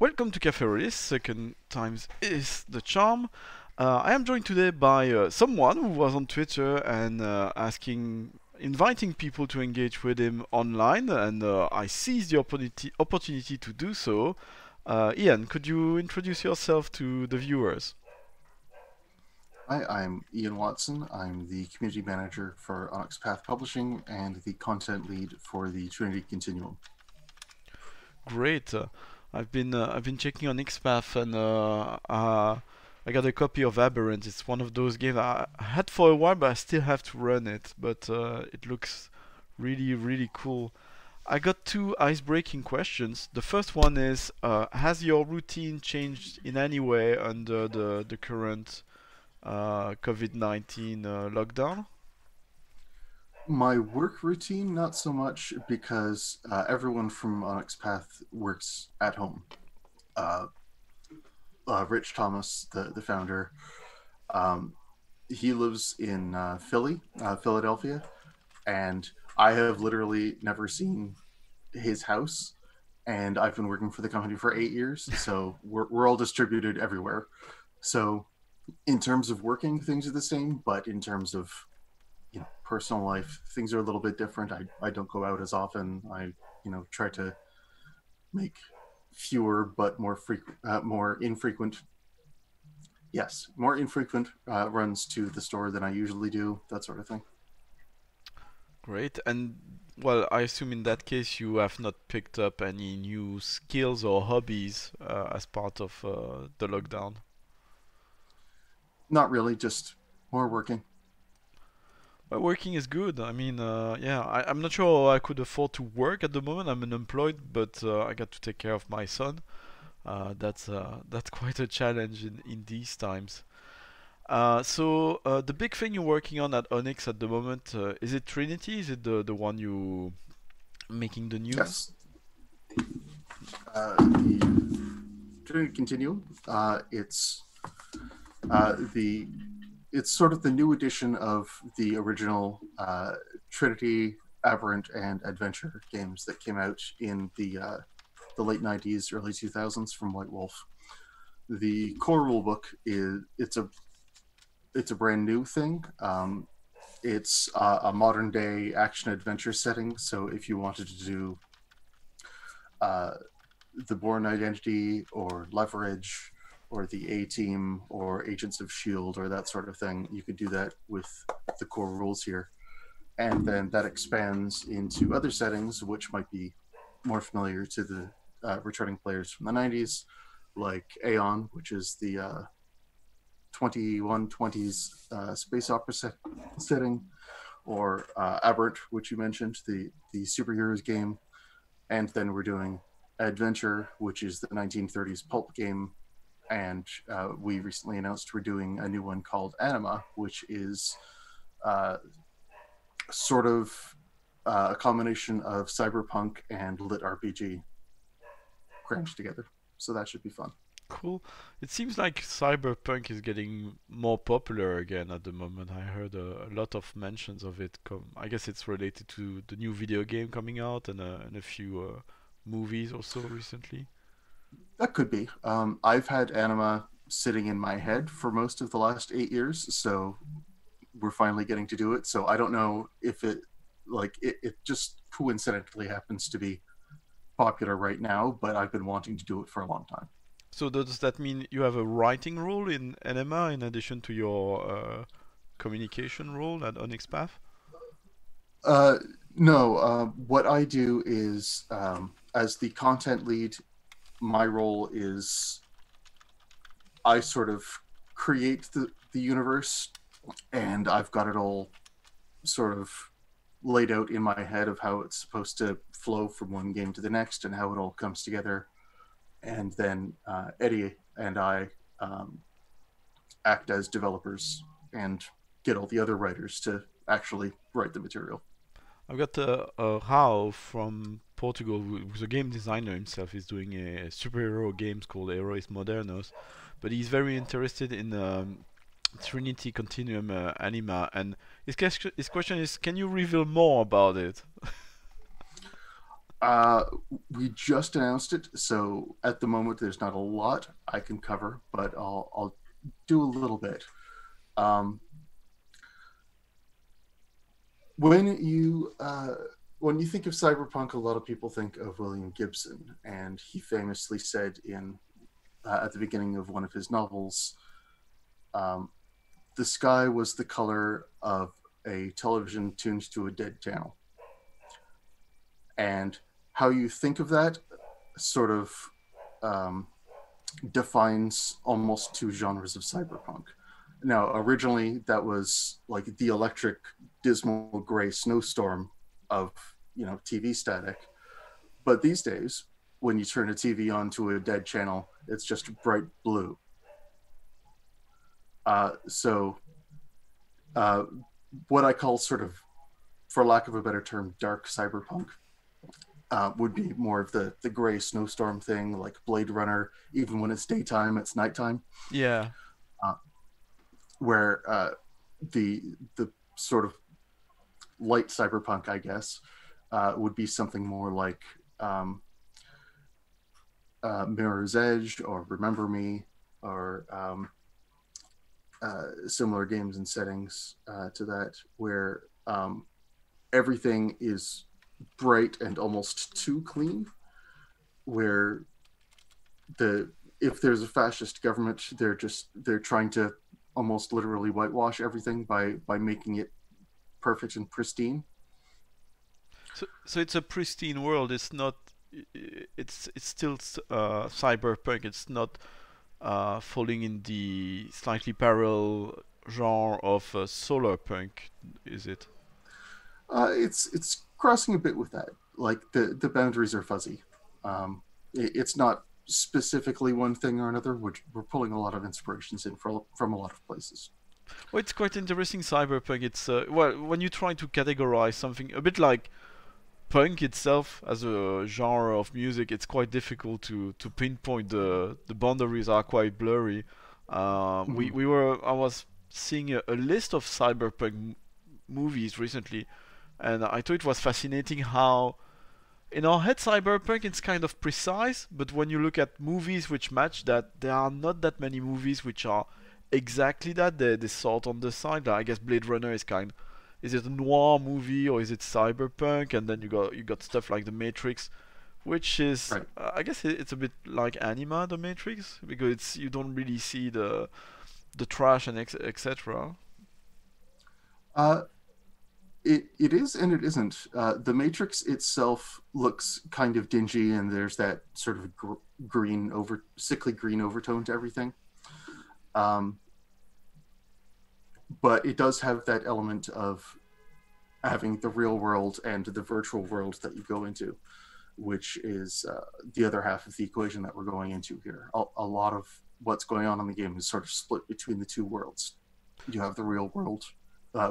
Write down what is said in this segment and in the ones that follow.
Welcome to Café Rolistes, second times is the charm. I am joined today by someone who was on Twitter and inviting people to engage with him online, and I seized the opportunity to do so. Ian, could you introduce yourself to the viewers? Hi, I'm Ian Watson. I'm the community manager for Onyx Path Publishing and the content lead for the Trinity Continuum. Great. I've been checking on XPath, and I got a copy of Aberrant. It's one of those games I had for a while, but I still have to run it. But it looks really, really cool. I got two ice-breaking questions. The first one is: has your routine changed in any way under the current COVID-19 lockdown? My work routine, not so much, because everyone from Onyx Path works at home. Rich Thomas, the founder, he lives in Philadelphia, and I have literally never seen his house, and I've been working for the company for 8 years, so we're all distributed everywhere. So in terms of working, things are the same, but in terms of personal life, things are a little bit different. I don't go out as often. I try to make fewer but more infrequent runs to the store than I usually do, that sort of thing. Great. And well, I assume in that case you have not picked up any new skills or hobbies as part of the lockdown? Not really, just more working. Well, working is good. I mean, yeah, I'm not sure I could afford to work at the moment. I'm unemployed, but I got to take care of my son. That's quite a challenge in these times. So the big thing you're working on at Onyx at the moment, is it Trinity? Is it the one you making the news? Yes. Trinity Continuum. It's sort of the new edition of the original Trinity, Aberrant, and Adventure games that came out in the late 90s, early 2000s from White Wolf. The core rulebook is a brand new thing. It's a modern day action adventure setting. So if you wanted to do the Bourne Identity or Leverage, or the A-Team, or Agents of S.H.I.E.L.D., or that sort of thing, you could do that with the core rules here. And then that expands into other settings, which might be more familiar to the returning players from the 90s, like Aeon, which is the 2120s space opera setting, or Aberrant, which you mentioned, the superheroes game. And then we're doing Adventure, which is the 1930s pulp game. And we recently announced we're doing a new one called Anima, which is sort of a combination of cyberpunk and lit RPG crammed together. So that should be fun. Cool. It seems like cyberpunk is getting more popular again at the moment. I heard a lot of mentions of it. I guess it's related to the new video game coming out and a few movies also recently. That could be. I've had Anima sitting in my head for most of the last 8 years, so we're finally getting to do it. So I don't know if it just coincidentally happens to be popular right now, but I've been wanting to do it for a long time. So does that mean you have a writing role in Anima in addition to your communication role at Onyx Path? No. What I do is, as the content lead, my role is I sort of create the universe, and I've got it all sort of laid out in my head of how it's supposed to flow from one game to the next and how it all comes together. And then Eddie and I act as developers and get all the other writers to actually write the material. I've got Rao from Portugal, who's a game designer himself. He's doing a superhero games called Heroes Modernos, but he's very interested in Trinity Continuum Anima, and his question is, can you reveal more about it? We just announced it, so at the moment there's not a lot I can cover, but I'll do a little bit. When you think of cyberpunk, a lot of people think of William Gibson, and he famously said in at the beginning of one of his novels, the sky was the color of a television tuned to a dead channel. And how you think of that sort of defines almost two genres of cyberpunk. Now, originally that was like the electric, dismal gray snowstorm of, you know, TV static. But these days, when you turn a TV onto a dead channel, it's just bright blue. So what I call sort of, for lack of a better term, dark cyberpunk would be more of the gray snowstorm thing, like Blade Runner. Even when it's daytime, it's nighttime. Yeah. Where the sort of light cyberpunk, I guess, would be something more like Mirror's Edge or Remember Me, or similar games and settings to that, where everything is bright and almost too clean, where if there's a fascist government, they're trying to almost literally whitewash everything by making it perfect and pristine. So it's a pristine world. It's not. It's still cyberpunk. It's not falling in the slightly parallel genre of solar punk, is it? It's crossing a bit with that. Like the boundaries are fuzzy. It's not specifically one thing or another, which we're pulling a lot of inspirations in from a lot of places. Well, it's quite interesting, cyberpunk. It's well, when you try to categorize something, a bit like punk itself as a genre of music, it's quite difficult to pinpoint. The boundaries are quite blurry. Mm-hmm. I was seeing a list of cyberpunk movies recently, and I thought it was fascinating how in our head cyberpunk it's kind of precise, but when you look at movies which match that, there are not that many movies which are exactly that. They sort on the side. Like, I guess Blade Runner is it a noir movie or is it cyberpunk? And then you got stuff like The Matrix, which is right. I guess it's a bit like Anima, The Matrix, because it's, you don't really see the trash and etc. It is and it isn't. The Matrix itself looks kind of dingy, and there's that sort of sickly green overtone to everything. But it does have that element of having the real world and the virtual world that you go into, which is the other half of the equation that we're going into here. A lot of what's going on in the game is sort of split between the two worlds. You have the real world,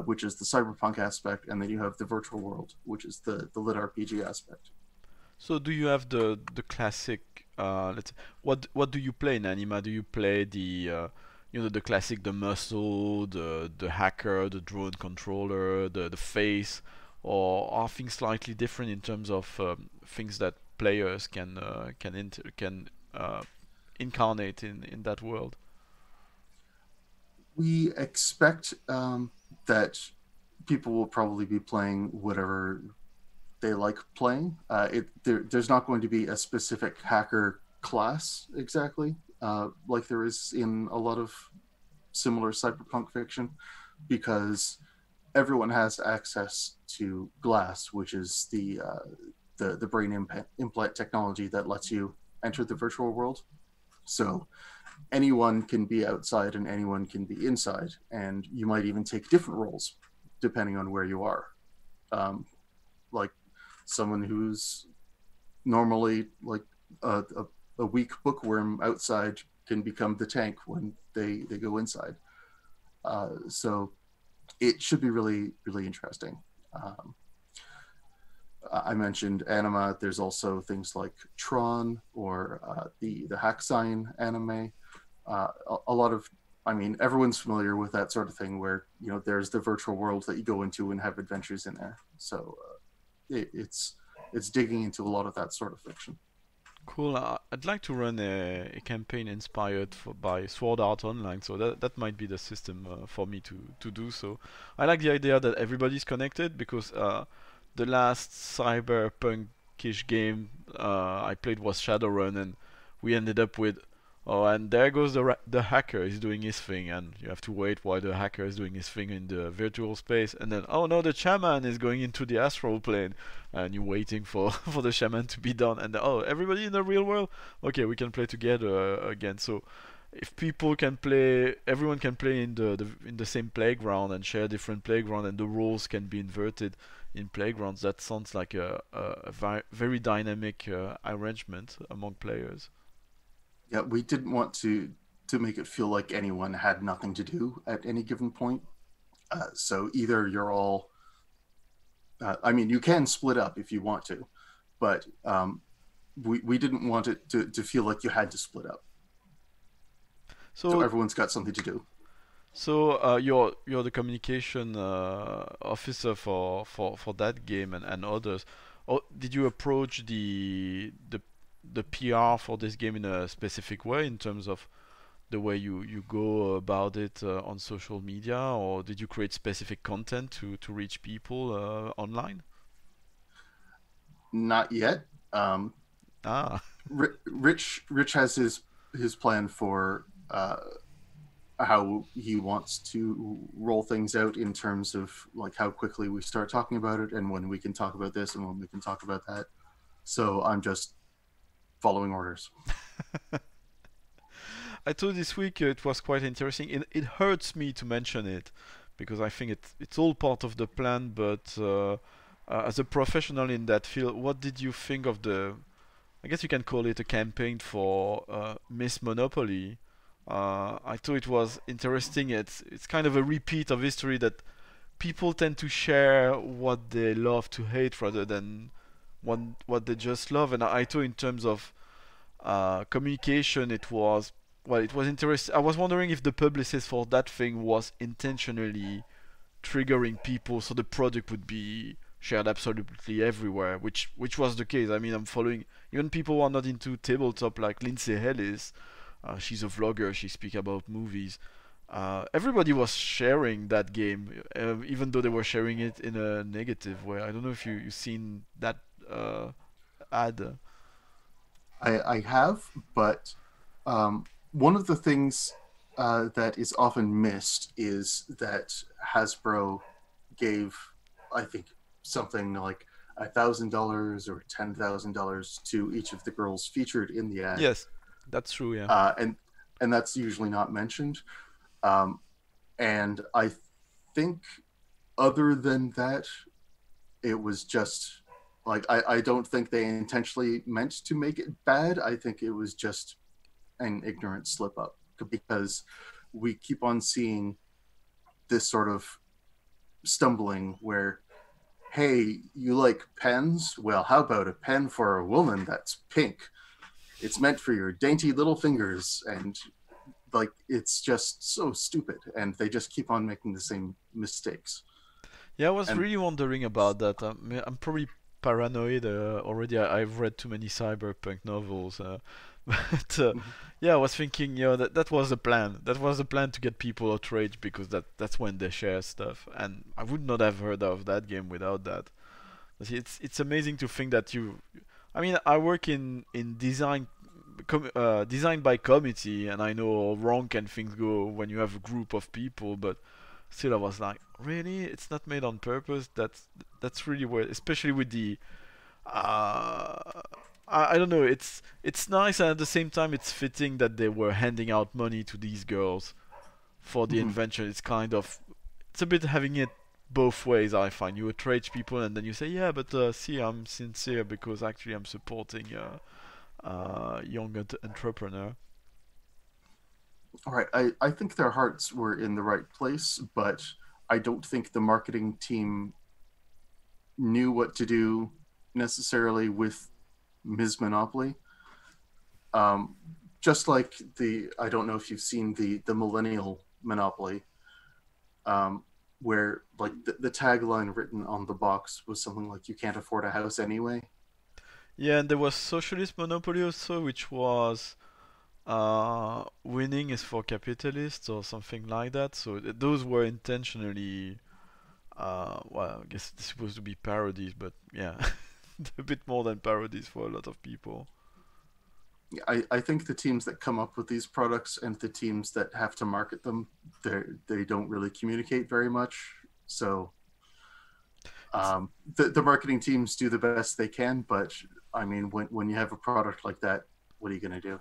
which is the cyberpunk aspect, and then you have the virtual world, which is the lit RPG aspect. So do you have the classic? What do you play in Anima? Do you play the the classic, the muscle, the hacker, the drone controller, the face, or are things slightly different in terms of things that players can incarnate in that world? We expect that people will probably be playing whatever they like playing. There's not going to be a specific hacker class exactly, like there is in a lot of similar cyberpunk fiction, because everyone has access to glass, which is the brain implant technology that lets you enter the virtual world. So anyone can be outside and anyone can be inside, and you might even take different roles depending on where you are. Like someone who's normally like a weak bookworm outside can become the tank when they go inside. So it should be really, really interesting. I mentioned Anima. There's also things like Tron or the Hack Sign anime. A lot of, I mean, everyone's familiar with that sort of thing where, you know, there's the virtual world that you go into and have adventures in there. So it's it's digging into a lot of that sort of fiction. Cool. I'd like to run a campaign inspired by Sword Art Online, so that might be the system for me to do so. I like the idea that everybody's connected, because the last cyberpunkish game I played was Shadowrun, and we ended up with, oh, and there goes the hacker is doing his thing, and you have to wait while the hacker is doing his thing in the virtual space, and then, oh no, the shaman is going into the astral plane, and you're waiting for the shaman to be done, and oh, everybody in the real world, okay, we can play together again. So if people can play, everyone can play in the same playground and share different playground, and the roles can be inverted in playgrounds, that sounds like a very dynamic arrangement among players. Yeah, we didn't want to make it feel like anyone had nothing to do at any given point. So either you're all, I mean, you can split up if you want to, but we didn't want it to feel like you had to split up. So everyone's got something to do. So you're the communication officer for that game and others. Or did you approach the PR for this game in a specific way, in terms of the way you go about it on social media, or did you create specific content to reach people online? Not yet. Rich has his plan for how he wants to roll things out, in terms of like how quickly we start talking about it, and when we can talk about this, and when we can talk about that. So I'm just following orders. I thought this week it was quite interesting. It hurts me to mention it, because I think it's all part of the plan, but as a professional in that field, what did you think of the, I guess you can call it a campaign for Miss Monopoly? I thought it was interesting. It's kind of a repeat of history, that people tend to share what they love to hate rather than what they just love. And I thought in terms of communication, it was interesting. I was wondering if the publicist for that thing was intentionally triggering people so the product would be shared absolutely everywhere, which was the case. I mean, I'm following even people who are not into tabletop, like Lindsay Ellis. She's a vlogger, she speaks about movies. Everybody was sharing that game, even though they were sharing it in a negative way. I don't know if you've seen that ad. I have, but one of the things that is often missed is that Hasbro gave, I think, something like $1,000 or $10,000 to each of the girls featured in the ad. Yes, that's true. Yeah, and that's usually not mentioned. And I think other than that, it was just like, I don't think they intentionally meant to make it bad. I think it was just an ignorant slip up, because we keep on seeing this sort of stumbling where, hey, you like pens? Well, how about a pen for a woman that's pink? It's meant for your dainty little fingers. And like, it's just so stupid, and they just keep on making the same mistakes. Yeah, I was really wondering about that. I'm probably paranoid already. I've read too many cyberpunk novels, but yeah, I was thinking, you know, that was the plan. That was the plan, to get people outraged, because that's when they share stuff. And I would not have heard of that game without that. It's amazing to think that you. I mean, I work in design. Designed by committee, and I know how wrong can things go when you have a group of people, but still I was like, really? It's not made on purpose? That's really weird, especially with the I don't know, it's nice, and at the same time it's fitting that they were handing out money to these girls for the invention. It's kind of, it's a bit having it both ways, I find. You outrage people, and then you say, yeah, but see, I'm sincere, because actually I'm supporting young entrepreneur. All right, I think their hearts were in the right place, but I don't think the marketing team knew what to do necessarily with Ms. Monopoly. Just like I don't know if you've seen the millennial Monopoly, where like the tagline written on the box was something like, you can't afford a house anyway. Yeah, and there was socialist monopoly also, which was winning is for capitalists or something like that. So those were intentionally, well, I guess it's supposed to be parodies, but yeah, a bit more than parodies for a lot of people. I think the teams that come up with these products and the teams that have to market them, they don't really communicate very much. So the marketing teams do the best they can, but I mean, when you have a product like that, what are you going to do?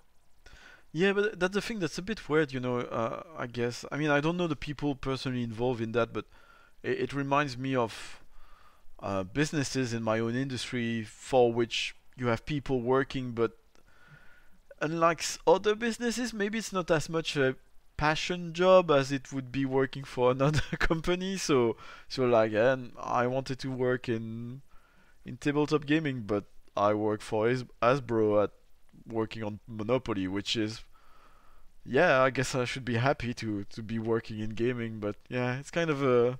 Yeah, but that's the thing that's a bit weird, you know, I guess. I mean, I don't know the people personally involved in that, but it reminds me of businesses in my own industry for which you have people working, but unlike other businesses, maybe it's not as much a passion job as it would be working for another company. So like, and I wanted to work in tabletop gaming, but I work for Hasbro at working on Monopoly, which is, yeah, I guess I should be happy to be working in gaming, but yeah, it's kind of a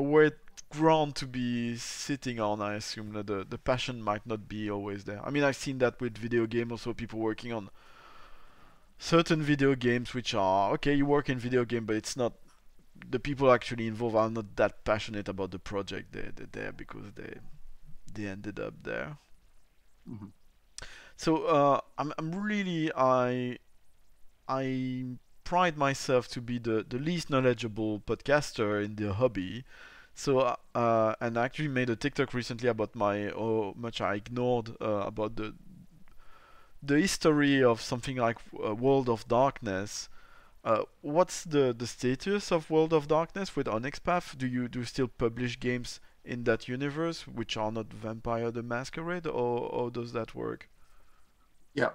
weird ground to be sitting on. I assume that the passion might not be always there. I mean, I've seen that with video games also, people working on certain video games which are, okay, you work in video game, but it's not, the people actually involved are not that passionate about the project they're there because they ended up there. Mm-hmm. So I'm really, I pride myself to be the least knowledgeable podcaster in the hobby. So and I actually made a TikTok recently about my much I ignored about the history of something like World of Darkness. What's the status of World of Darkness with Onyx Path? Do you still publish games in that universe which are not Vampire the Masquerade, or does that work? Yeah,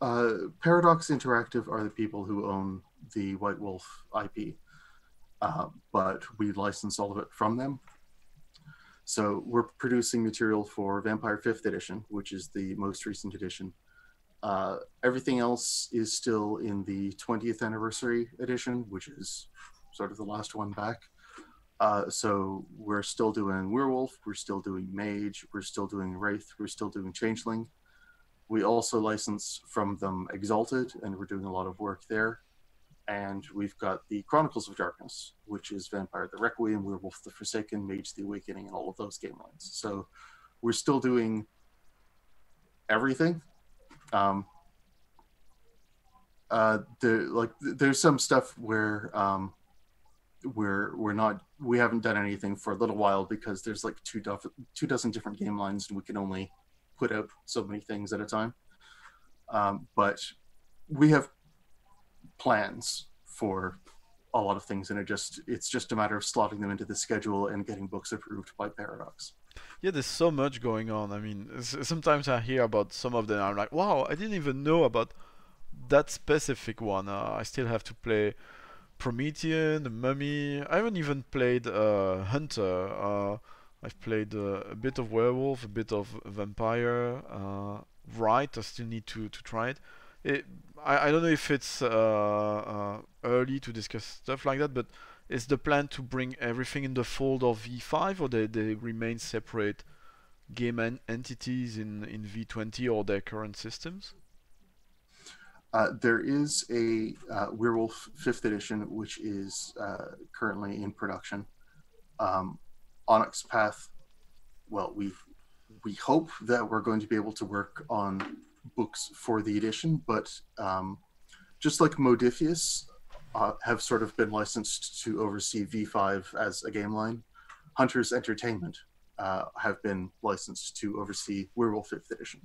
Paradox Interactive are the people who own the White Wolf IP. But we license all of it from them. So we're producing material for Vampire 5th Edition, which is the most recent edition. Everything else is still in the 20th anniversary edition, which is sort of the last one back. So we're still doing Werewolf, we're still doing Mage, we're still doing Wraith, we're still doing Changeling. We also license from them Exalted, and we're doing a lot of work there. And we've got the Chronicles of Darkness, which is Vampire the Requiem, Werewolf the Forsaken, Mage the Awakening, and all of those game lines. So we're still doing everything. There's some stuff where we haven't done anything for a little while because there's like two dozen different game lines, and we can only put out so many things at a time. But we have plans for a lot of things, and it's just a matter of slotting them into the schedule and getting books approved by Paradox. Yeah, there's so much going on. I mean, sometimes I hear about some of them, I'm like, wow, I didn't even know about that specific one. I still have to play Promethean, the Mummy. I haven't even played Hunter. I've played a bit of Werewolf, a bit of Vampire. Right, I still need to try it. I don't know if it's early to discuss stuff like that, but is the plan to bring everything in the fold of V5, or they remain separate game entities in V20 or their current systems? There is a Werewolf 5th Edition, which is currently in production. Onyx Path, well, we hope that we're going to be able to work on books for the edition, but just like Modifius have sort of been licensed to oversee V5 as a game line, Hunter's Entertainment have been licensed to oversee Werewolf 5th Edition.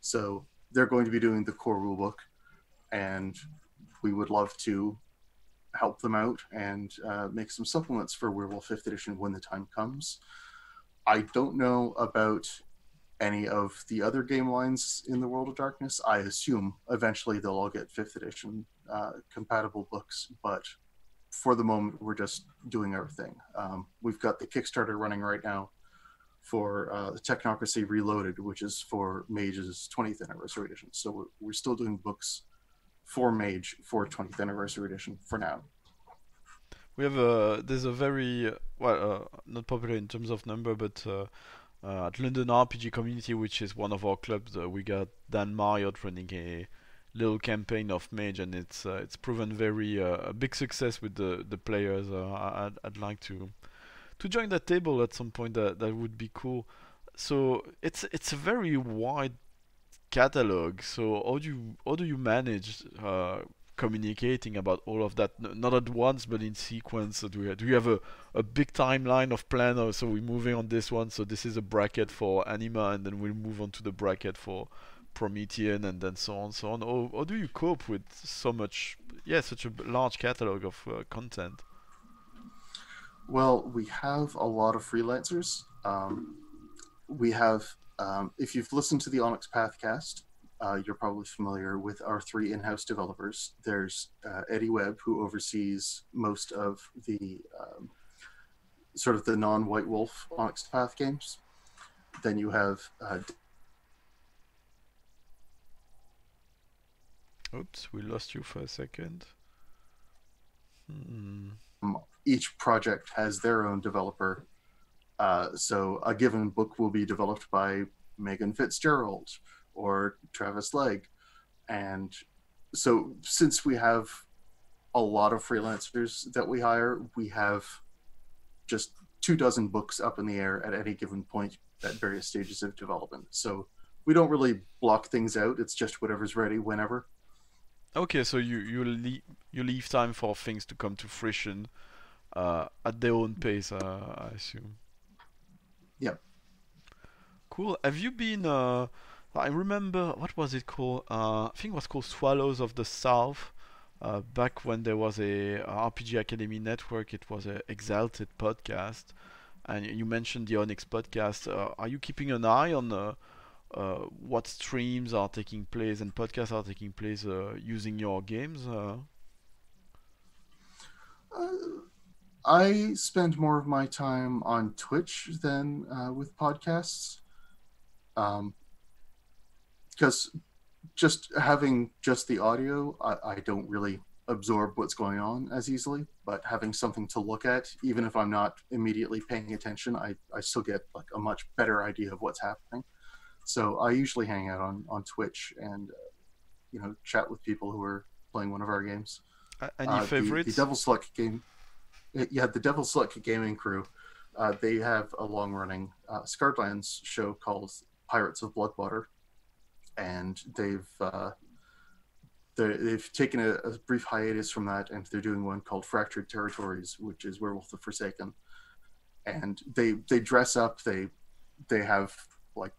So they're going to be doing the core rulebook, and we would love to help them out and make some supplements for Werewolf 5th Edition when the time comes. I don't know about any of the other game lines in the World of Darkness. I assume eventually they'll all get 5th edition compatible books, but for the moment, we're just doing our thing. We've got the Kickstarter running right now for Technocracy Reloaded, which is for Mage's 20th anniversary edition. So we're still doing books for Mage for 20th anniversary edition for now. There's a very, well, not popular in terms of number, but at London RPG Community, which is one of our clubs, we got Dan Marriott running a little campaign of Mage, and it's proven very a big success with the players. I'd like to join that table at some point. That would be cool. So it's a very wide catalog. So how do you manage communicating about all of that? Not at once, but in sequence. Do you have a big timeline of plan? Or so we're moving on this one. So this is a bracket for Anima, and then we'll move on to the bracket for Promethean, and then so on, so on. Or do you cope with so much? Yeah, such a large catalog of content. Well, we have a lot of freelancers. We have, if you've listened to the Onyx Pathcast, you're probably familiar with our three in-house developers. There's Eddie Webb, who oversees most of the sort of the non-White Wolf Onyx Path games. Then you have... Oops, we lost you for a second. Each project has their own developer. So a given book will be developed by Megan Fitzgerald or Travis Legg. And so since we have a lot of freelancers that we hire, we have just 24 books up in the air at any given point at various stages of development. So we don't really block things out. It's just whatever's ready whenever. Okay, so you leave time for things to come to fruition at their own pace, I assume. Yeah. Cool. Have you been? I remember, what was it called? I think it was called Swallows of the South. Back when there was a RPG Academy network, it was an Exalted podcast, and you mentioned the Onyx podcast. Are you keeping an eye on what streams are taking place and podcasts are taking place using your games? I spend more of my time on Twitch than with podcasts, because just having just the audio, I don't really absorb what's going on as easily. But having something to look at, even if I'm not immediately paying attention, I still get like a much better idea of what's happening. So I usually hang out on Twitch and, you know, chat with people who are playing one of our games. Any favorites? The Devil's Luck game. Yeah, the Devil's Luck gaming crew. They have a long-running Scarlands show called Pirates of Bloodwater, and they've taken a brief hiatus from that, and they're doing one called Fractured Territories, which is Werewolf: The Forsaken. And they dress up. They have like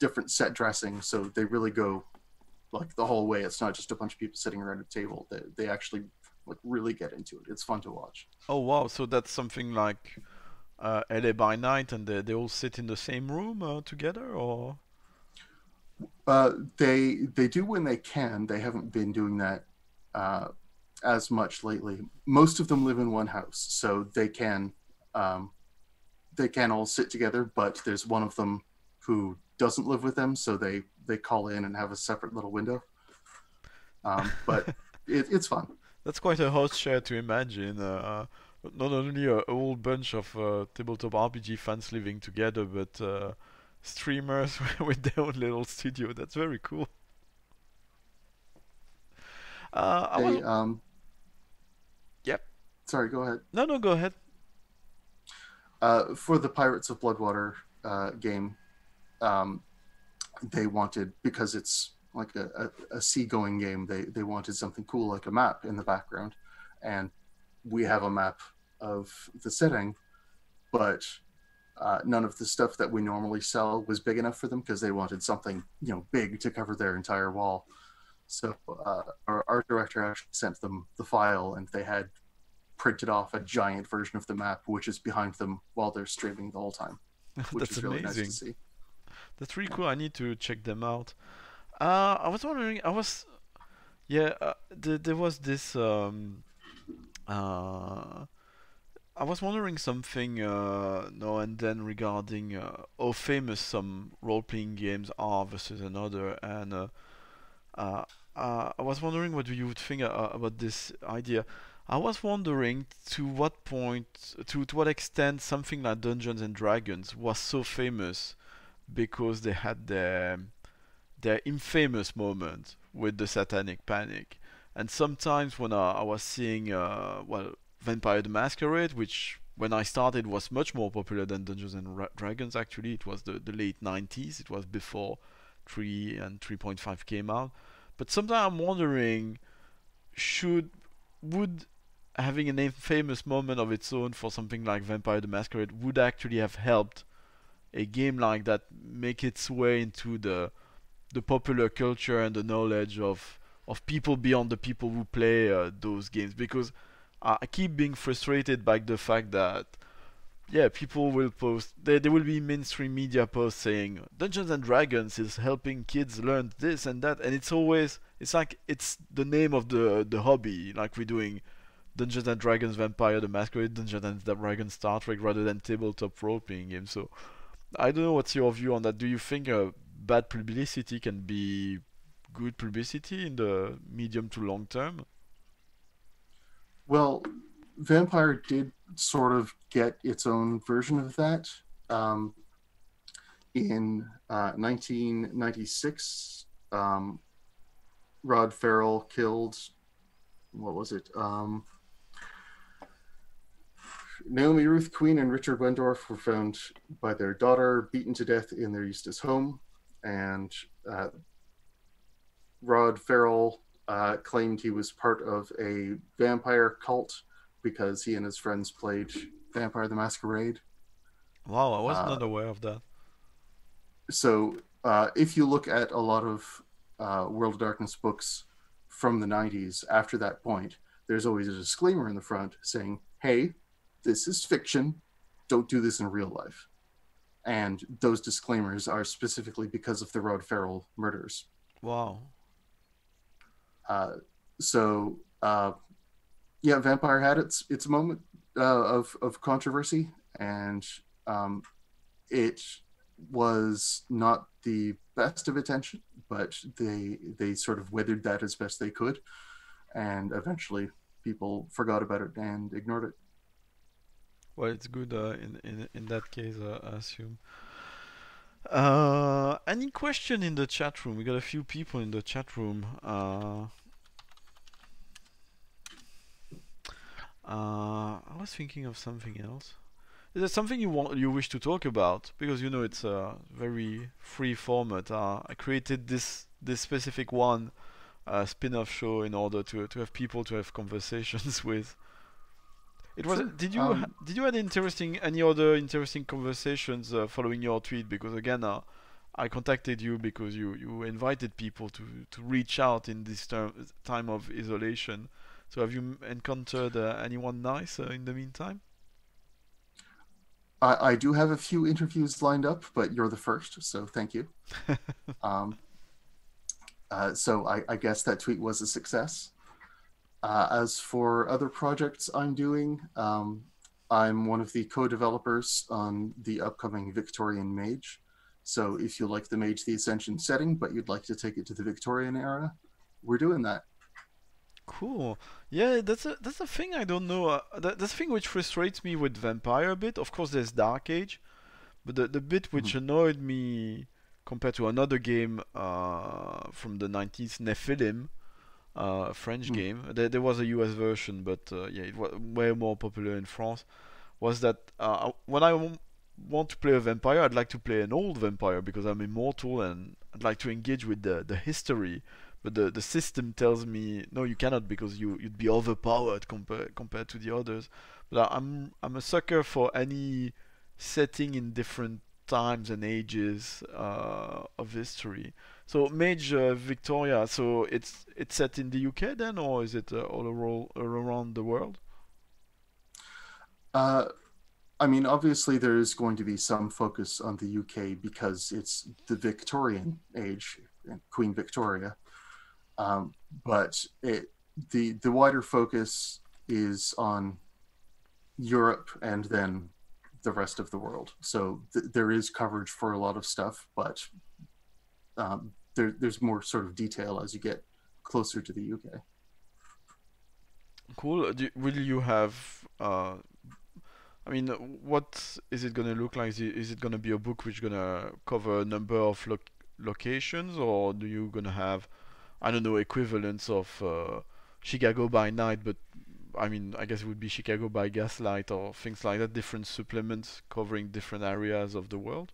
different set dressing, so they really go like the whole way. It's not just a bunch of people sitting around a table. They actually like really get into it. It's fun to watch. Oh wow! So that's something like LA by Night, and they all sit in the same room together, or they do when they can. They haven't been doing that as much lately. Most of them live in one house, so they can all sit together. But there's one of them who doesn't live with them, so they call in and have a separate little window. But it's fun. That's quite a host share to imagine. Not only a whole bunch of tabletop RPG fans living together, but streamers with their own little studio. That's very cool. Yep. Sorry, go ahead. No, go ahead. For the Pirates of Bloodwater game, they wanted, because it's like a sea-going game, they wanted something cool like a map in the background, and we have a map of the setting, but none of the stuff that we normally sell was big enough for them, because they wanted something, you know, big to cover their entire wall. So our art director actually sent them the file, and they had printed off a giant version of the map, which is behind them while they're streaming the whole time, which is really nice to see. That's really cool. I need to check them out. I was wondering, there was this, I was wondering something now and then regarding how famous some role-playing games are versus another, and I was wondering what you would think about this idea. I was wondering to what extent something like Dungeons and Dragons was so famous because they had their infamous moment with the Satanic Panic. And sometimes when I was seeing Vampire the Masquerade, which when I started was much more popular than Dungeons and Dragons. Actually, it was the late 90s. It was before 3 and 3.5 came out. But sometimes I'm wondering, would having an infamous moment of its own for something like Vampire the Masquerade would actually have helped a game like that make its way into the popular culture and the knowledge of people beyond the people who play those games? Because I keep being frustrated by the fact that, yeah, people will post, there will be mainstream media posts saying Dungeons and Dragons is helping kids learn this and that, and it's the name of the hobby, like we're doing Dungeons and Dragons, Vampire the Masquerade, Dungeons and Dragons, Star Trek, rather than tabletop role-playing games. So I don't know, what's your view on that? Do you think bad publicity can be good publicity in the medium to long term? Well, Vampire did sort of get its own version of that. In 1996, Rod Ferrell killed, what was it? Naomi Ruth Queen and Richard Wendorf were found by their daughter, beaten to death in their Eustis home. And Rod Ferrell claimed he was part of a vampire cult because he and his friends played Vampire the Masquerade. Wow, I was not aware of that. So if you look at a lot of World of Darkness books from the 90s, after that point, there's always a disclaimer in the front saying, hey, this is fiction. Don't do this in real life. And those disclaimers are specifically because of the Rod Ferrell murders. Wow. So, Vampire had its moment of controversy, and it was not the best of attention, but they sort of weathered that as best they could, and eventually people forgot about it and ignored it. Well, it's good in that case, I assume. Any question in the chat room? We got a few people in the chat room. I was thinking of something else. Is there something you wish to talk about? Because you know it's a very free format. I created this specific one spin-off show in order to have people to have conversations with. It was. Did you have any other interesting conversations following your tweet? Because again, I contacted you because you invited people to reach out in this time of isolation. So have you encountered anyone nice in the meantime? I do have a few interviews lined up, but you're the first, so thank you. So I guess that tweet was a success. As for other projects I'm doing, I'm one of the co-developers on the upcoming Victorian Mage. So if you like the Mage the Ascension setting, but you'd like to take it to the Victorian era, we're doing that. Cool. Yeah, that's a thing I don't know. That's a thing which frustrates me with Vampire a bit. Of course, there's Dark Age, but the bit which annoyed me compared to another game from the 90s, Nephilim, French game. There was a US version, but it was way more popular in France. Was that when I want to play a vampire, I'd like to play an old vampire because I'm immortal and I'd like to engage with the history. But the system tells me no, you cannot, because you'd be overpowered compared to the others. But I'm a sucker for any setting in different times and ages of history. So Mage Victoria. So it's set in the UK then, or is it all around the world? I mean, obviously there is going to be some focus on the UK because it's the Victorian age, Queen Victoria. But the wider focus is on Europe and then the rest of the world. So there is coverage for a lot of stuff, but there's more sort of detail as you get closer to the UK. Cool. Will you have? I mean, what is it gonna look like? Is it gonna be a book which gonna cover a number of locations, or do you gonna have, I don't know, equivalents of Chicago by Night, but I mean, I guess it would be Chicago by Gaslight or things like that, different supplements covering different areas of the world?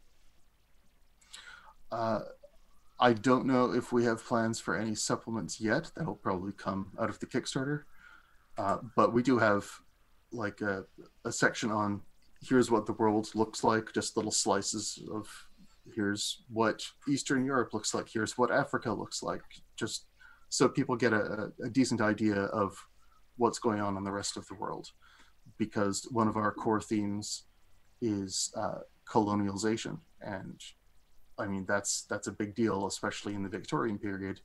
I don't know if we have plans for any supplements yet. That'll probably come out of the Kickstarter. But we do have like a section on here's what the world looks like, just little slices of here's what Eastern Europe looks like, here's what Africa looks like, just so people get a decent idea of what's going on in the rest of the world, because one of our core themes is colonialization. And I mean, that's a big deal, especially in the Victorian period.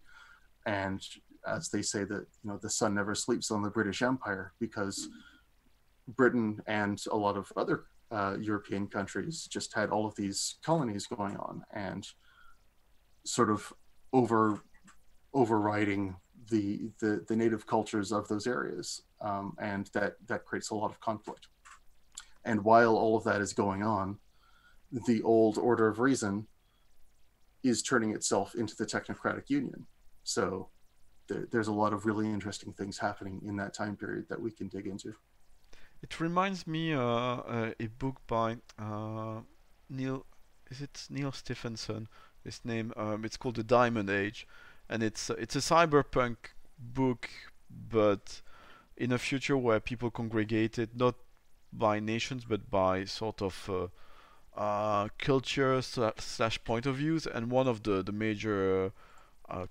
And as they say that, you know, the sun never sleeps on the British Empire, because Britain and a lot of other European countries just had all of these colonies going on and sort of overriding the native cultures of those areas. And that creates a lot of conflict. And while all of that is going on, the old order of reason is turning itself into the technocratic union. So there's a lot of really interesting things happening in that time period that we can dig into. It reminds me a book by Neil, is it Neil Stephenson? His name, it's called The Diamond Age, and it's a cyberpunk book, but in a future where people congregated not by nations but by sort of culture / point of views, and one of the major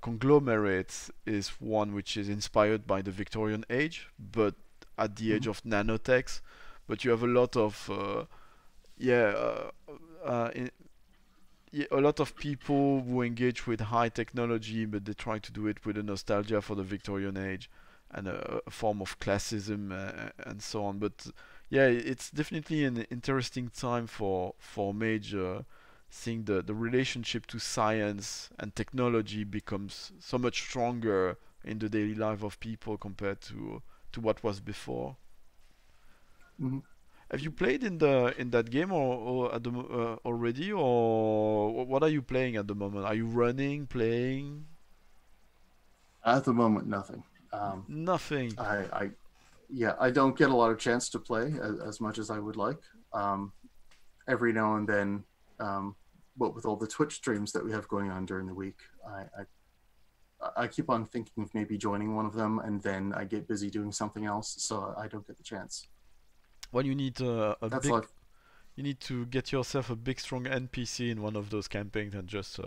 conglomerates is one which is inspired by the Victorian age, but at the age of nanotechs. But you have a lot of a lot of people who engage with high technology, but they try to do it with a nostalgia for the Victorian age and a form of classism and so on. But yeah, it's definitely an interesting time for Mage, seeing the relationship to science and technology becomes so much stronger in the daily life of people compared to what was before. Mm-hmm. Have you played in that game or at the already, or what are you playing at the moment? Are you playing? At the moment, nothing. Nothing. I don't get a lot of chance to play as much as I would like. Every now and then, but with all the Twitch streams that we have going on during the week, I keep on thinking of maybe joining one of them, and then I get busy doing something else, so I don't get the chance. Well, you need you need to get yourself a big strong NPC in one of those campaigns and just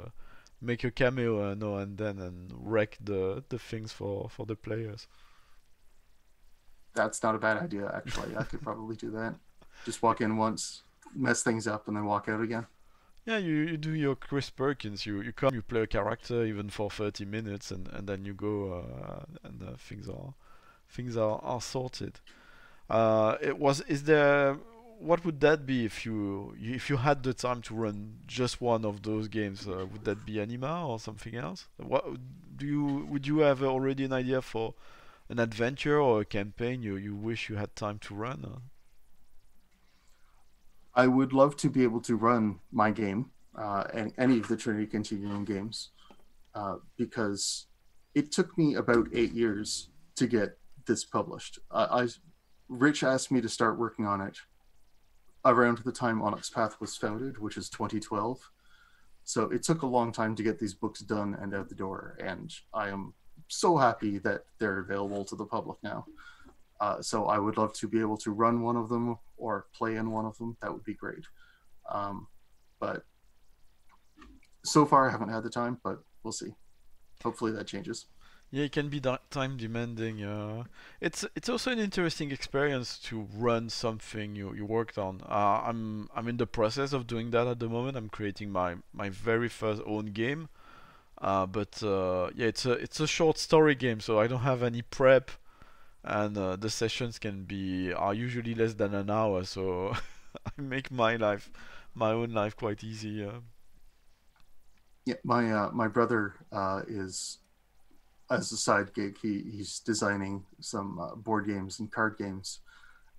make a cameo now and then and wreck the things for the players. That's not a bad idea, actually. I could probably do that. Just walk in once, mess things up, and then walk out again. Yeah, you do your Chris Perkins. You come, you play a character even for 30 minutes, and then you go, and things are sorted. What would that be if you had the time to run just one of those games? Would that be Anima or something else? Would you have already an idea for an adventure or a campaign you wish you had time to run? I would love to be able to run my game, and any of the Trinity Continuum games, because it took me about 8 years to get this published. Rich asked me to start working on it around the time Onyx Path was founded, which is 2012. So it took a long time to get these books done and out the door, and I am so happy that they're available to the public now. So I would love to be able to run one of them or play in one of them. That would be great. But so far I haven't had the time, but we'll see. Hopefully that changes. Yeah, it can be time demanding. It's also an interesting experience to run something you worked on. I'm in the process of doing that at the moment. I'm creating my very first own game. It's a short story game, so I don't have any prep, and the sessions are usually less than an hour, so I make my own life quite easy. Yeah, my brother is as a side gig, he's designing some board games and card games,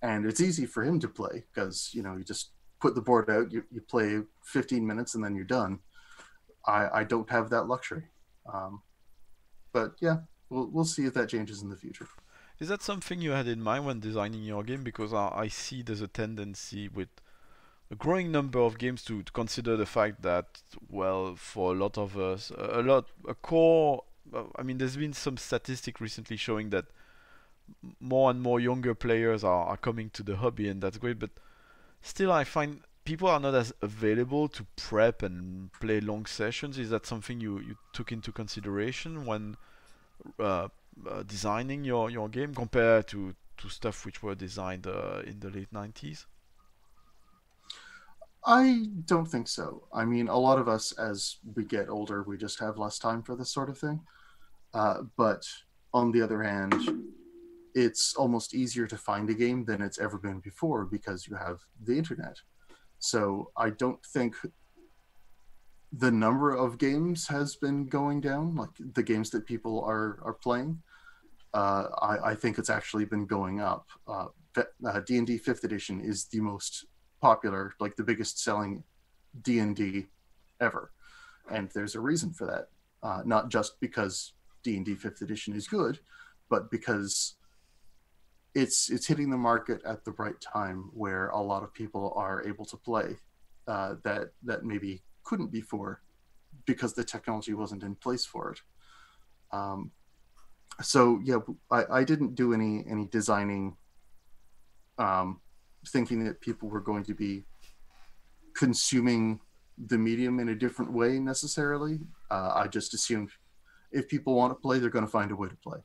and it's easy for him to play because, you know, you just put the board out, you play 15 minutes and then you're done. I don't have that luxury. But yeah, we'll see if that changes in the future. Is that something you had in mind when designing your game? Because I see there's a tendency with a growing number of games to consider the fact that, well, for a lot of us, I mean, there's been some statistic recently showing that more and more younger players are coming to the hobby, and that's great, but still I find people are not as available to prep and play long sessions. Is that something you took into consideration when designing your game compared to stuff which were designed in the late 90s? I don't think so. I mean, a lot of us, as we get older, we just have less time for this sort of thing. But on the other hand, it's almost easier to find a game than it's ever been before because you have the internet. So I don't think the number of games has been going down, like the games that people are playing. I think it's actually been going up. D&D 5th edition is the most popular, like the biggest selling D&D ever. And there's a reason for that. Not just because D&D 5th edition is good, but because it's hitting the market at the right time where a lot of people are able to play that maybe couldn't before because the technology wasn't in place for it. So yeah, I didn't do any designing thinking that people were going to be consuming the medium in a different way necessarily. I just assumed if people want to play, they're going to find a way to play.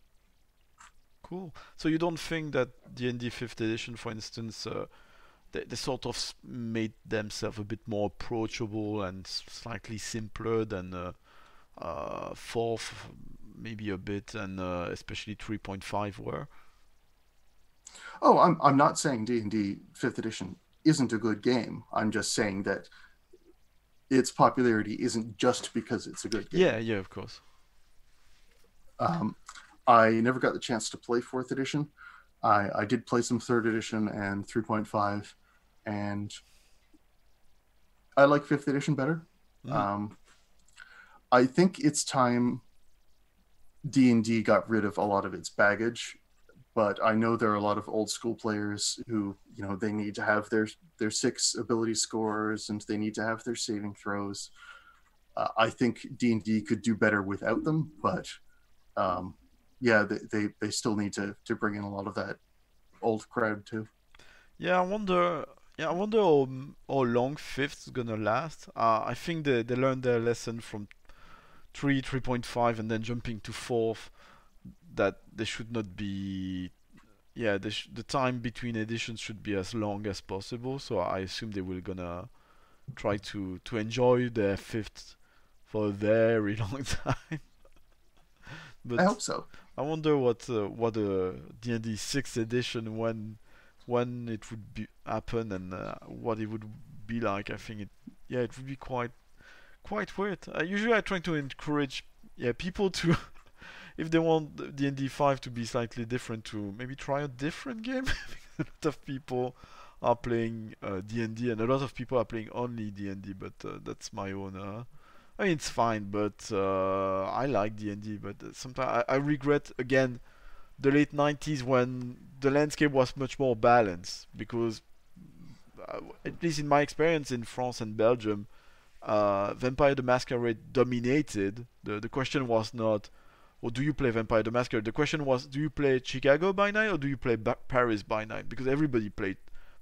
Cool. So you don't think that D&D 5th edition, for instance, they sort of made themselves a bit more approachable and slightly simpler than 4th, maybe a bit, and especially 3.5 were? Oh, I'm not saying D&D 5th edition isn't a good game. I'm just saying that its popularity isn't just because it's a good game. Yeah, of course. I never got the chance to play 4th edition. I did play some 3rd edition and 3.5, and I like 5th edition better. Mm. I think it's time D&D got rid of a lot of its baggage, but I know there are a lot of old school players who, you know, they need to have their 6 ability scores and they need to have their saving throws. I think D&D could do better without them, but... yeah, they still need to bring in a lot of that old crowd too. Yeah, I wonder how long 5th is gonna last. I think they learned their lesson from 3.5, and then jumping to 4th, that they should not be. Yeah, the time between editions should be as long as possible. So I assume they will gonna try to enjoy their 5th for a very long time. But I hope so. I wonder what D&D 6th edition when it would be happen and what it would be like. I think it would be quite weird. Usually I try to encourage people to if they want D&D 5 to be slightly different, to maybe try a different game. A lot of people are playing D&D and a lot of people are playing only D&D, but that's my own. I mean, it's fine, but I like D&D, but sometimes I regret, again, the late 90s when the landscape was much more balanced, because, at least in my experience in France and Belgium, Vampire the Masquerade dominated. The question was not, well, do you play Vampire the Masquerade? The question was, do you play Chicago by Night or do you play Paris by Night? Because everybody played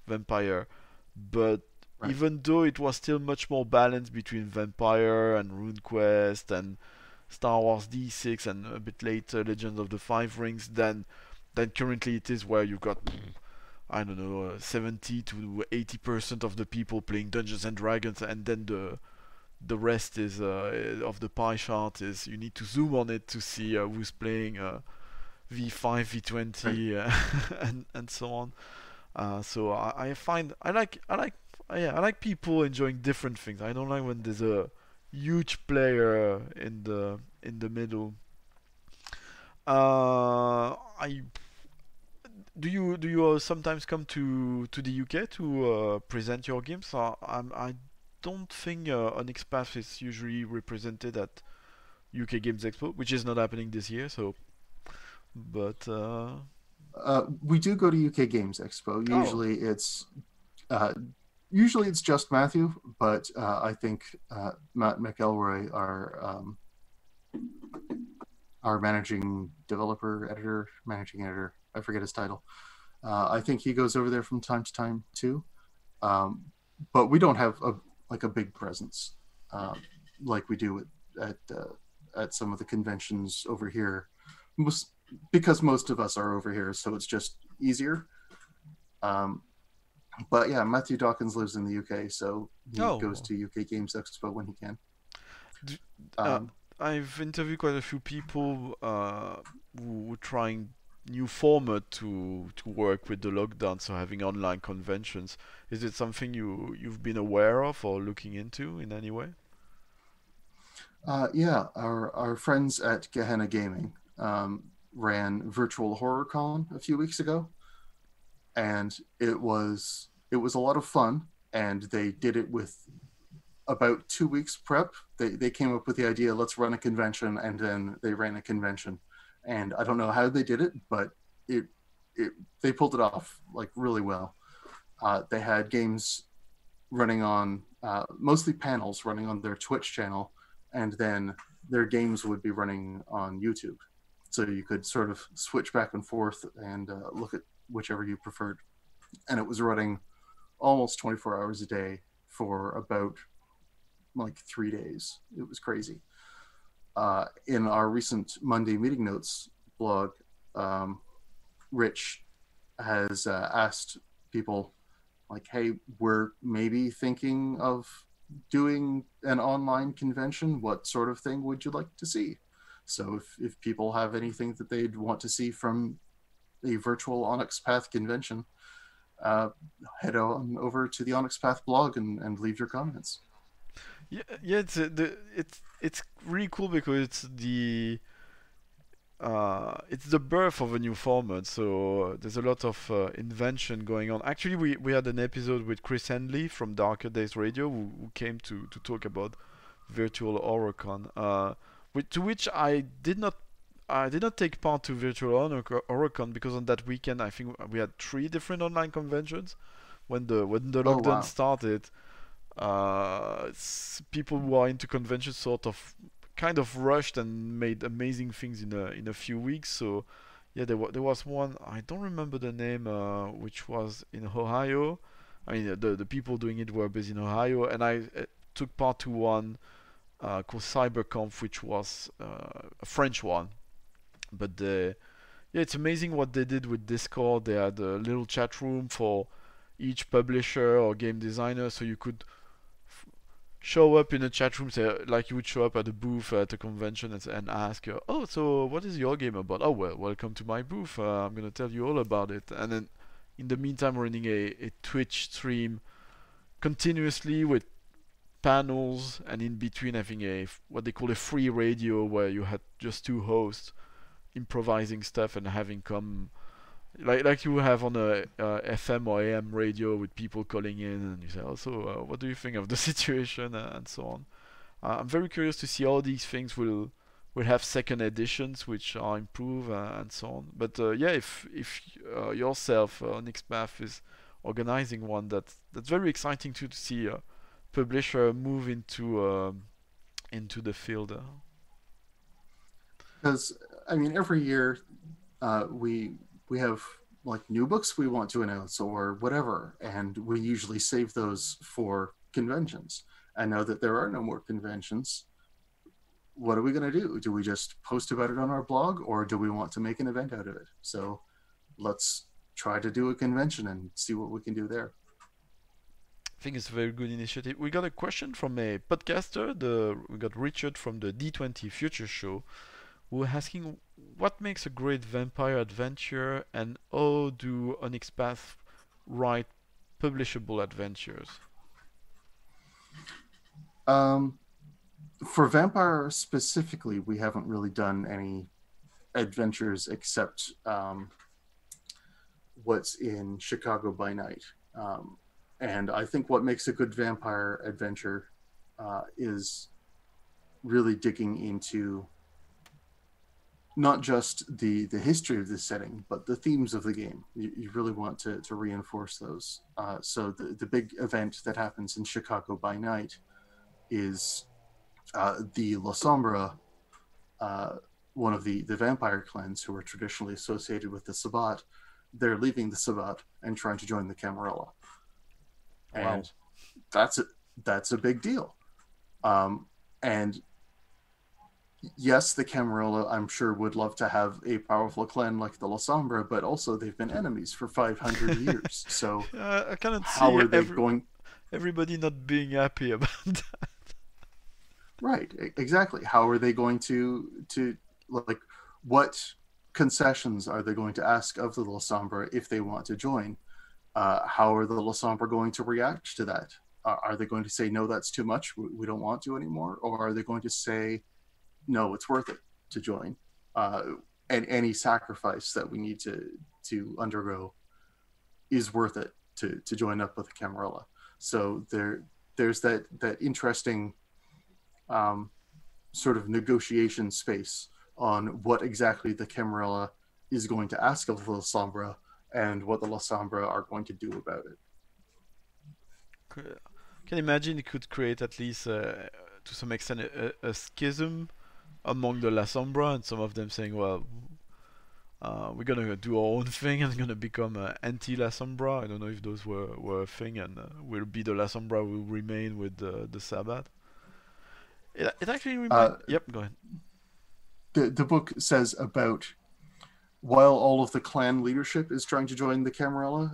Vampire, but... Right. Even though it was still much more balanced between Vampire and RuneQuest and Star Wars D6 and a bit later Legends of the Five Rings than currently it is, where you've got, I don't know, 70 to 80% of the people playing Dungeons and Dragons, and then the rest is of the pie chart is you need to zoom on it to see who's playing V5, V20, right. and so on. So I find I like people enjoying different things. I don't like when there's a huge player in the middle. Do you sometimes come to the UK to present your games? I don't think Onyx Path is usually represented at UK Games Expo, which is not happening this year. So, but we do go to UK Games Expo. Usually it's just Matthew, but I think Matt McElroy, our managing developer, editor, managing editor, I forget his title. I think he goes over there from time to time too, but we don't have a big presence like we do at some of the conventions over here, because most of us are over here, so it's just easier. But yeah, Matthew Dawkins lives in the UK, so he goes to UK Games Expo when he can. I've interviewed quite a few people who are trying new format to work with the lockdown, so having online conventions. Is it something you've been aware of or looking into in any way? Yeah, our friends at Gehenna Gaming ran Virtual Horror Con a few weeks ago, and it was a lot of fun, and they did it with about 2 weeks prep. They came up with the idea, let's run a convention, and then they ran a convention. And I don't know how they did it, but they pulled it off like really well. They had games running on mostly panels running on their Twitch channel, and then their games would be running on YouTube. So you could sort of switch back and forth and look at whichever you preferred. And it was running almost 24 hours a day for about like 3 days. It was crazy. In our recent Monday Meeting Notes blog, Rich has asked people, like, hey, we're maybe thinking of doing an online convention. What sort of thing would you like to see? So if people have anything that they'd want to see from a virtual Onyx Path convention, head on over to the Onyx Path blog and leave your comments. Yeah, it's really cool because it's the birth of a new format. So there's a lot of invention going on. Actually, we had an episode with Chris Henley from Darker Days Radio who came to talk about Virtual HorrorCon, to which I did not take part to Virtual HorrorCon because on that weekend I think we had 3 different online conventions when the lockdown started. People who are into conventions kind of rushed and made amazing things in a few weeks. So yeah, there was one, I don't remember the name, which was in Ohio. I mean, the people doing it were based in Ohio, and I took part to one called CyberConf, which was a French one. But yeah, it's amazing what they did with Discord. They had a little chat room for each publisher or game designer, so you could show up in a chat room, say, like you would show up at a booth at a convention and ask, oh, so what is your game about? Oh, well, welcome to my booth. I'm going to tell you all about it. And then in the meantime, running a Twitch stream continuously with panels, and in between having what they call a free radio, where you had just 2 hosts improvising stuff and having come like you have on a FM or AM radio with people calling in, and you say, also, what do you think of the situation, and so on. I'm very curious to see how these things will have second editions, which are improved and so on. But yeah, if yourself, Onyx Path, is organizing one, that's very exciting too, to see a publisher move into the field. Because I mean, every year we have like new books we want to announce or whatever, and we usually save those for conventions. And now that there are no more conventions, what are we going to do? Do we just post about it on our blog, or do we want to make an event out of it? So let's try to do a convention and see what we can do there. I think it's a very good initiative. We got a question from a podcaster. We got Richard from the D20 Future Show, who was asking, what makes a great vampire adventure, and how do Onyx Path write publishable adventures? For vampire specifically, we haven't really done any adventures except what's in Chicago by Night. And I think what makes a good vampire adventure is really digging into not just the history of this setting, but the themes of the game. You really want to reinforce those. So the big event that happens in Chicago by Night is the Lasombra, one of the vampire clans who are traditionally associated with the Sabbat. They're leaving the Sabbat and trying to join the Camarilla. And that's a big deal. And yes, the Camarilla, I'm sure, would love to have a powerful clan like the Lasombra, but also they've been enemies for 500 years. So I can't see how are they going? Everybody not being happy about that. Right, exactly. How are they going to like? What concessions are they going to ask of the Lasombra if they want to join? How are the Lasombra going to react to that? Are they going to say, no, that's too much, we don't want to anymore? Or are they going to say, no, it's worth it to join, and any sacrifice that we need to undergo is worth it to join up with the Camarilla? So there's that interesting sort of negotiation space on what exactly the Camarilla is going to ask of the Lasombra and what the Lasombra are going to do about it. I can imagine it could create at least, to some extent, a schism among the Lasombra, and some of them saying, well, we're going to do our own thing and going to become anti-Lasombra. I don't know if those were a thing, and will be the Lasombra will remain with the Sabbat. It actually reminds... yep, go ahead. The book says about, while all of the clan leadership is trying to join the Camarilla,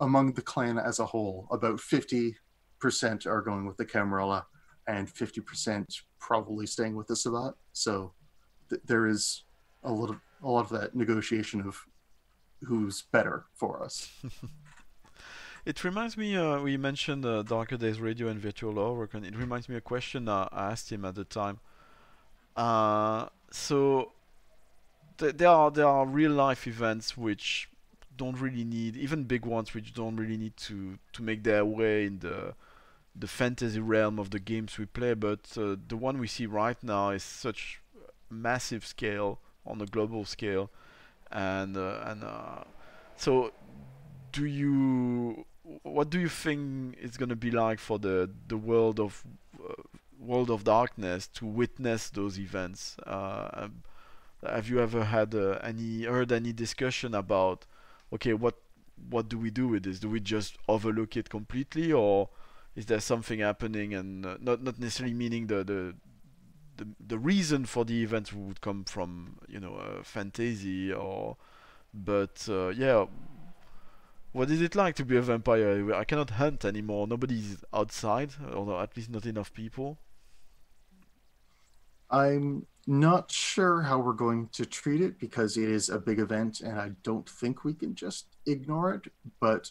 among the clan as a whole, about 50% are going with the Camarilla and 50% probably staying with the Sabbat. So there is a lot of that negotiation of who's better for us. It reminds me, we mentioned Darker Days Radio and Virtual Overwork, and it reminds me of a question I asked him at the time. So there are real life events which don't really need, even big ones, which don't really need to make their way in the fantasy realm of the games we play, but the one we see right now is such massive scale on a global scale, and so do you? What do you think it's going to be like for the world of darkness to witness those events? Have you ever had heard any discussion about, okay, what do we do with this? Do we just overlook it completely, or is there something happening, and not necessarily meaning the reason for the event would come from, you know, fantasy, or yeah. What is it like to be a vampire? I cannot hunt anymore. Nobody's outside, or at least not enough people. I'm not sure how we're going to treat it, because it is a big event and I don't think we can just ignore it. But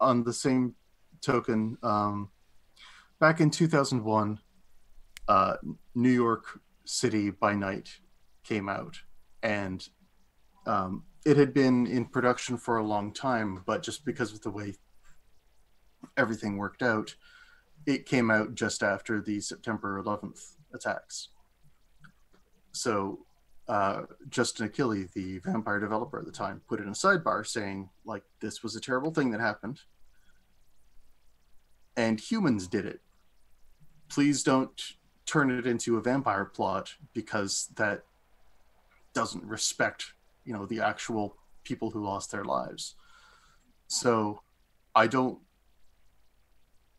on the same token, back in 2001, New York City by Night came out, and it had been in production for a long time, but just because of the way everything worked out, it came out just after the September 11th attacks. So Justin Achille, the Vampire developer at the time, put in a sidebar saying, like, this was a terrible thing that happened, and humans did it. Please don't turn it into a vampire plot, because that doesn't respect, you know, the actual people who lost their lives. So I don't,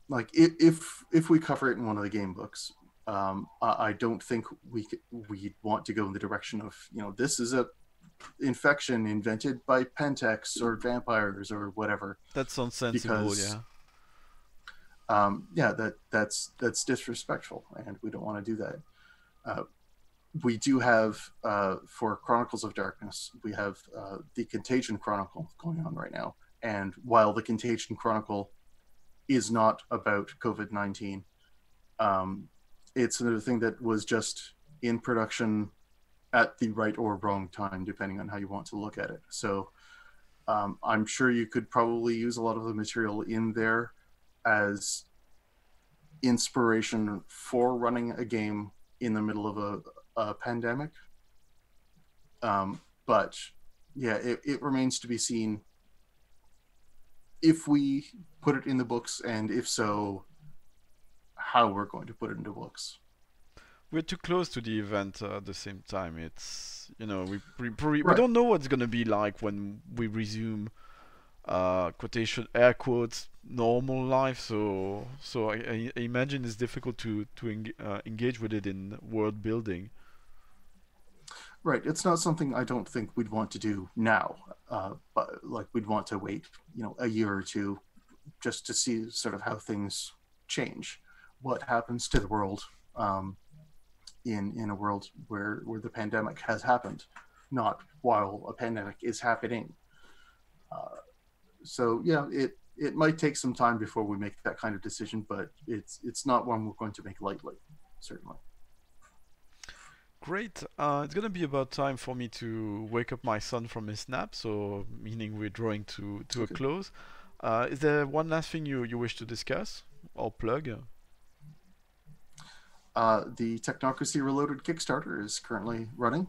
like, if we cover it in one of the game books, I don't think we'd want to go in the direction of, you know, this is a infection invented by Pentex or vampires or whatever. That sounds sensible, because, yeah. Yeah, that's disrespectful, and we don't want to do that. We do have, for Chronicles of Darkness, we have the Contagion Chronicle going on right now. And while the Contagion Chronicle is not about COVID-19, it's another thing that was just in production at the right or wrong time, depending on how you want to look at it. So I'm sure you could probably use a lot of the material in there as inspiration for running a game in the middle of a pandemic. But yeah, it remains to be seen if we put it in the books, and if so, how we're going to put it into books. We're too close to the event at the same time. It's, you know, we don't know what's going to be like when we resume quotation air quotes normal life. So I imagine it's difficult to engage with it in world building. Right, it's not something I don't think we'd want to do now, but like we'd want to wait, you know, a year or two, just to see sort of how things change, what happens to the world in a world where the pandemic has happened, not while a pandemic is happening. So yeah, it might take some time before we make that kind of decision, but it's not one we're going to make lightly, certainly. Great. It's going to be about time for me to wake up my son from his nap, so meaning we're drawing to a close. Is there one last thing you wish to discuss or plug? The Technocracy Reloaded Kickstarter is currently running.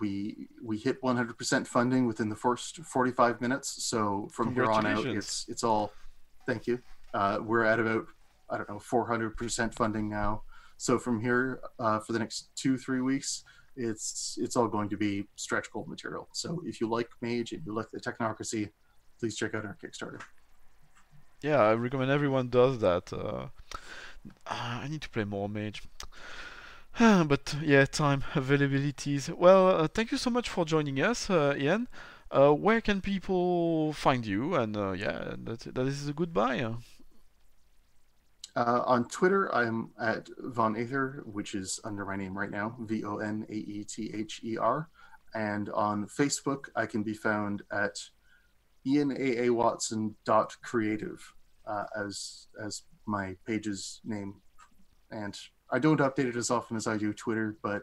We hit 100% funding within the first 45 minutes, so from here on out, it's all... Thank you. We're at about, I don't know, 400% funding now. So from here, for the next 2-3 weeks, it's all going to be stretch goal material. So if you like Mage, if you like the Technocracy, please check out our Kickstarter. Yeah, I recommend everyone does that. I need to play more Mage. But yeah, time, availabilities. Well, thank you so much for joining us, Ian. Where can people find you? And yeah, that is a goodbye. On Twitter, I'm at Von Aether, which is under my name right now, VONAETHER. And on Facebook, I can be found at iaanaawatson.creative as my page's name. And I don't update it as often as I do Twitter, but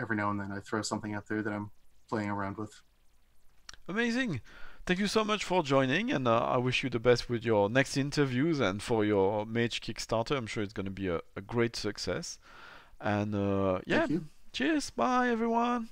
every now and then I throw something out there that I'm playing around with. Amazing. Thank you so much for joining, and I wish you the best with your next interviews and for your Mage Kickstarter. I'm sure it's going to be a great success. And yeah, cheers. Bye, everyone.